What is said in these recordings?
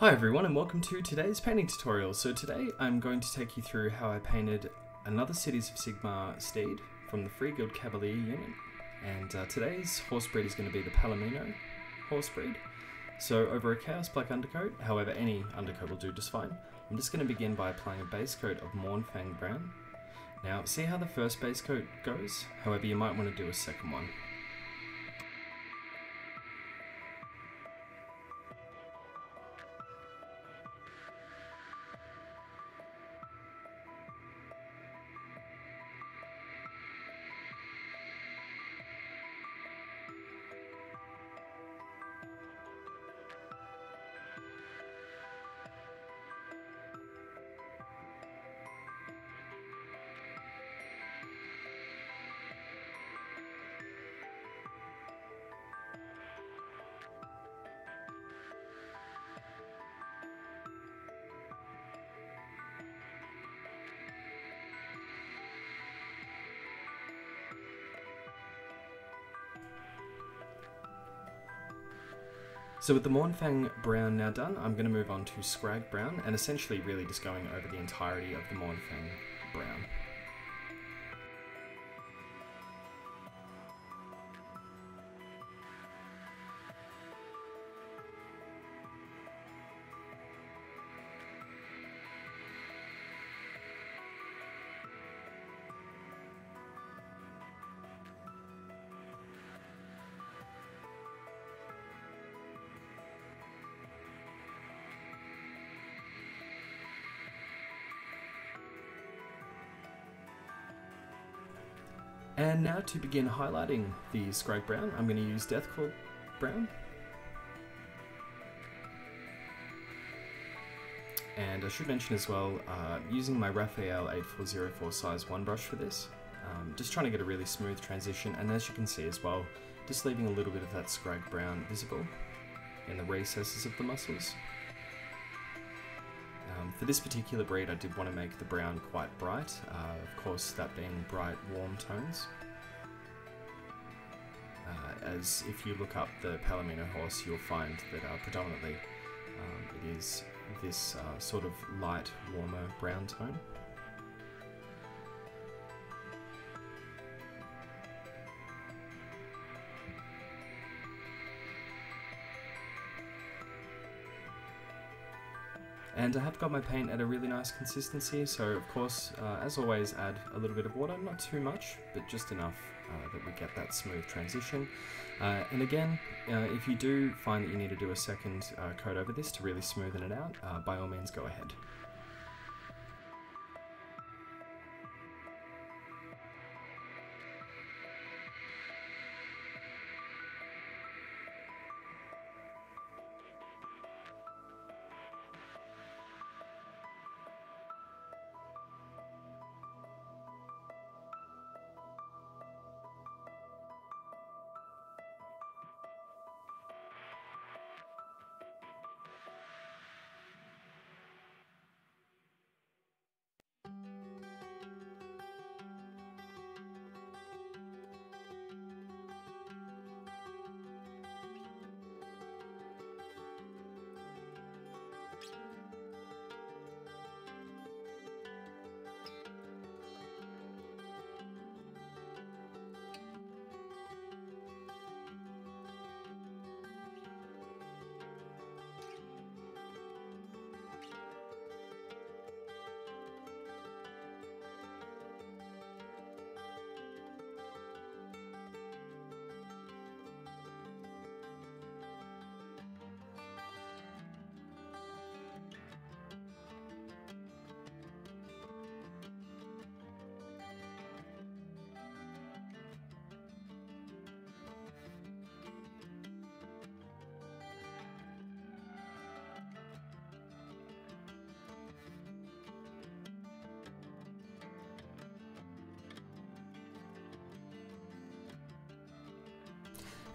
Hi everyone and welcome to today's painting tutorial. So today I'm going to take you through how I painted another Cities of Sigmar steed from the Free Guild Cavalier Union. And today's horsebreed is going to be the Palomino horsebreed. So over a Chaos Black undercoat, however any undercoat will do just fine, I'm just going to begin by applying a base coat of Mournfang Brown. Now see how the first base coat goes, however you might want to do a second one. So with the Mournfang Brown now done, I'm going to move on to Scrag Brown, and essentially really just going over the entirety of the Mournfang Brown. And now to begin highlighting the Scrag Brown, I'm going to use Deathclaw Brown and I should mention as well using my Raphael 8404 size 1 brush for this, just trying to get a really smooth transition, and as you can see as well, just leaving a little bit of that Scrag Brown visible in the recesses of the muscles. For this particular breed, I did want to make the brown quite bright, of course that being bright, warm tones. As if you look up the Palomino horse, you'll find that predominantly it is this sort of light, warmer brown tone. And I have got my paint at a really nice consistency, so of course, as always, add a little bit of water, not too much, but just enough that we get that smooth transition. And again, if you do find that you need to do a second coat over this to really smoothen it out, by all means go ahead.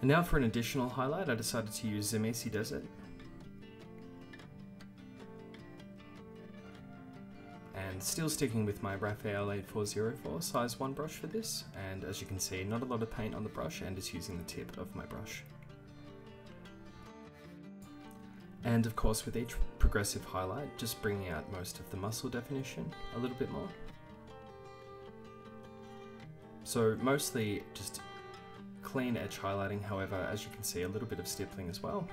And now for an additional highlight, I decided to use Zamesi Desert. And still sticking with my Raphael 8404 size 1 brush for this, and as you can see, not a lot of paint on the brush and just using the tip of my brush. And of course with each progressive highlight, just bringing out most of the muscle definition a little bit more. So mostly just clean edge highlighting, however, as you can see, a little bit of stippling as well.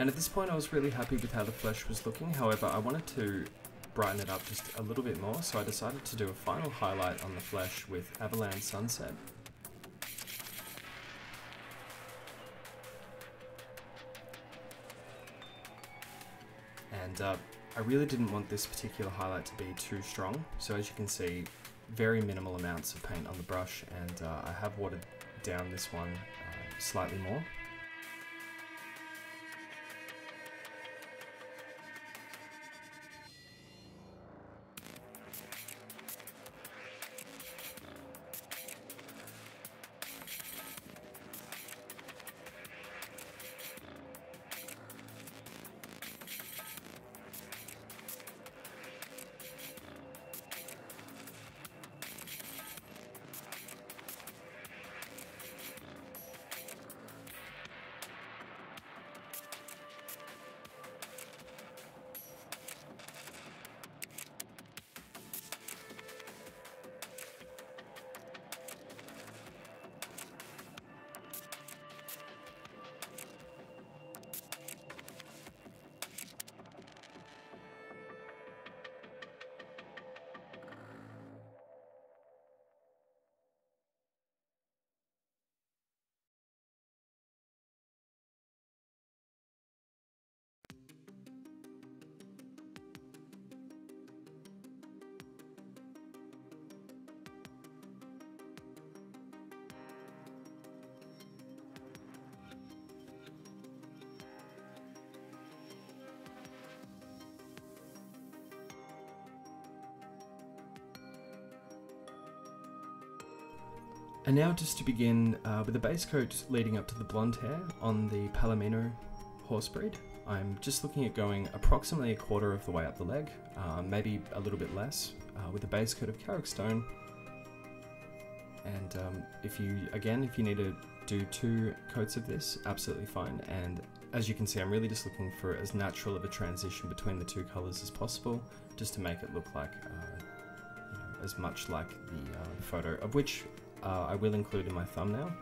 And at this point I was really happy with how the flesh was looking, however I wanted to brighten it up just a little bit more, so I decided to do a final highlight on the flesh with Averland Sunset. And I really didn't want this particular highlight to be too strong, so as you can see, very minimal amounts of paint on the brush, and I have watered down this one slightly more. And now just to begin with a base coat leading up to the blonde hair on the Palomino horse breed, I'm just looking at going approximately a quarter of the way up the leg, maybe a little bit less, with a base coat of Karak Stone. And if you need a do two coats of this, absolutely fine. And as you can see, I'm really just looking for as natural of a transition between the two colors as possible, just to make it look like you know, as much like the photo, of which I will include in my thumbnail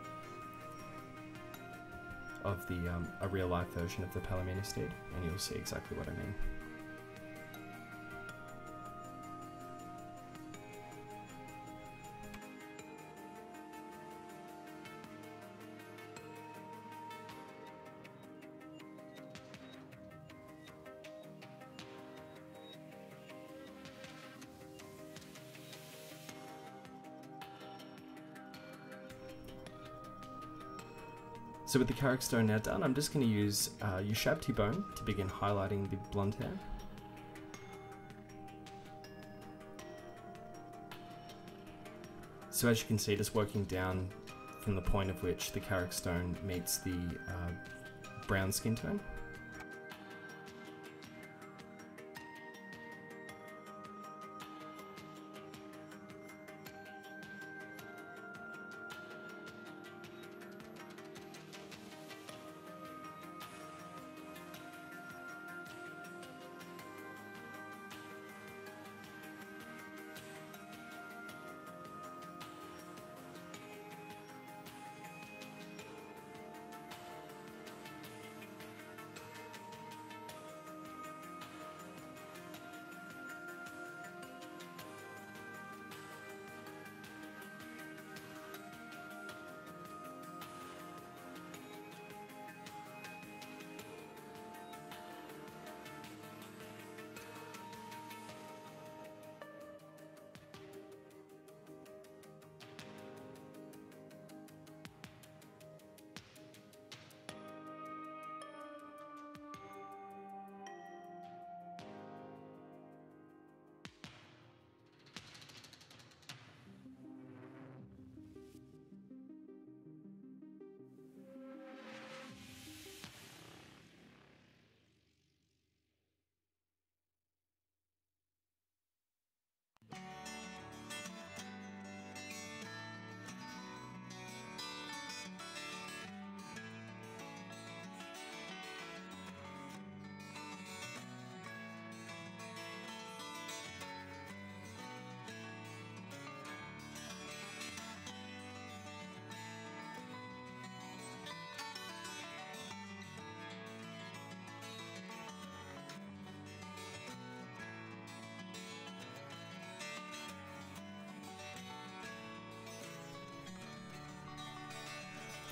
of the a real life version of the Palomino steed, and you'll see exactly what I mean. So with the Karak Stone now done, I'm just going to use Ushabti Bone to begin highlighting the blonde hair. So as you can see, just working down from the point of which the Karak Stone meets the brown skin tone.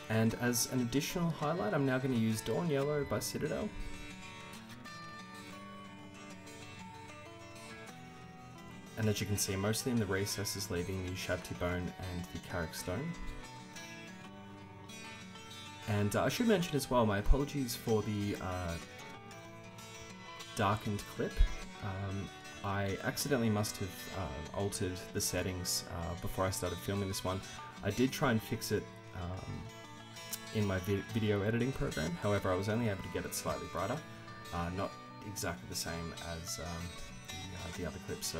And as an additional highlight, I'm now going to use Dorn Yellow by Citadel. And as you can see, mostly in the recesses, leaving the Ushabti Bone and the Karak Stone. And I should mention as well, my apologies for the darkened clip. I accidentally must have altered the settings before I started filming this one. I did try and fix it in my video editing program, however I was only able to get it slightly brighter, not exactly the same as the other clips. So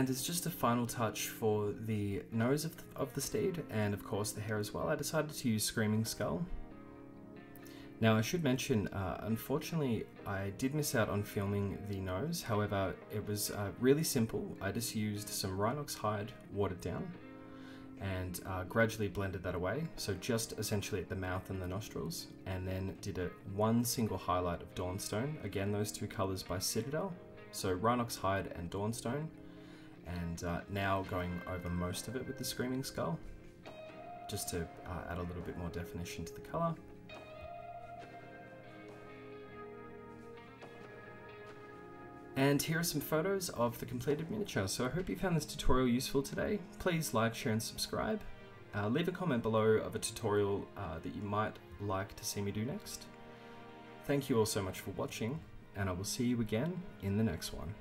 and it's just a final touch for the nose of the steed, and of course the hair as well. I decided to use Screaming Skull. Now I should mention, unfortunately I did miss out on filming the nose, however it was really simple. I just used some Rhinox Hide watered down and gradually blended that away, so just essentially at the mouth and the nostrils, and then did one single highlight of Dawnstone, again those two colours by Citadel, so Rhinox Hide and Dawnstone, and now going over most of it with the Screaming Skull, just to add a little bit more definition to the colour. And here are some photos of the completed miniature. So I hope you found this tutorial useful today. Please like, share and subscribe. Leave a comment below of a tutorial that you might like to see me do next. Thank you all so much for watching, and I will see you again in the next one.